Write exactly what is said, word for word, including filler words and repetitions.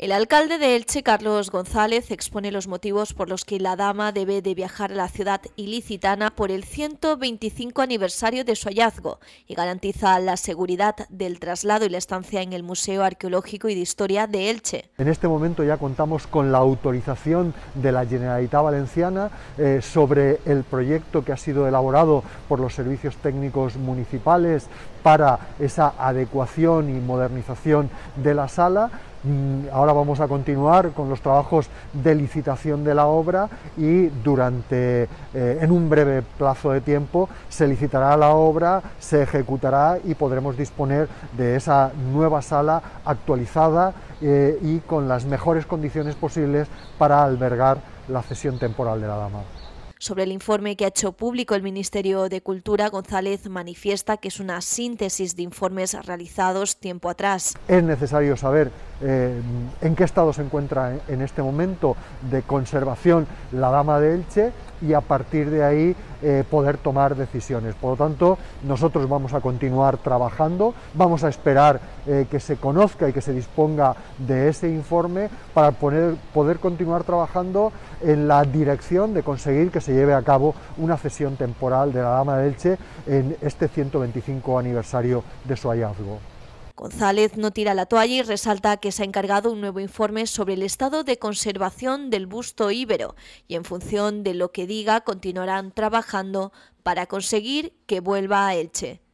El alcalde de Elche, Carlos González, expone los motivos por los que la dama debe de viajar a la ciudad ilicitana por el ciento veinticinco aniversario de su hallazgo y garantiza la seguridad del traslado y la estancia en el Museo Arqueológico y de Historia de Elche. En este momento ya contamos con la autorización de la Generalitat Valenciana eh, sobre el proyecto que ha sido elaborado por los servicios técnicos municipales para esa adecuación y modernización de la sala. Ahora vamos a continuar con los trabajos de licitación de la obra y durante, eh, en un breve plazo de tiempo se licitará la obra, se ejecutará y podremos disponer de esa nueva sala actualizada eh, y con las mejores condiciones posibles para albergar la cesión temporal de la dama. Sobre el informe que ha hecho público el Ministerio de Cultura, González manifiesta que es una síntesis de informes realizados tiempo atrás. Es necesario saber eh, en qué estado se encuentra en este momento de conservación la dama de Elche y a partir de ahí eh, poder tomar decisiones. Por lo tanto, nosotros vamos a continuar trabajando, vamos a esperar eh, que se conozca y que se disponga de ese informe para poner, poder continuar trabajando en la dirección de conseguir que se lleve a cabo una cesión temporal de la dama de Elche en este ciento veinticinco aniversario de su hallazgo. González no tira la toalla y resalta que se ha encargado un nuevo informe sobre el estado de conservación del busto íbero y en función de lo que diga continuarán trabajando para conseguir que vuelva a Elche.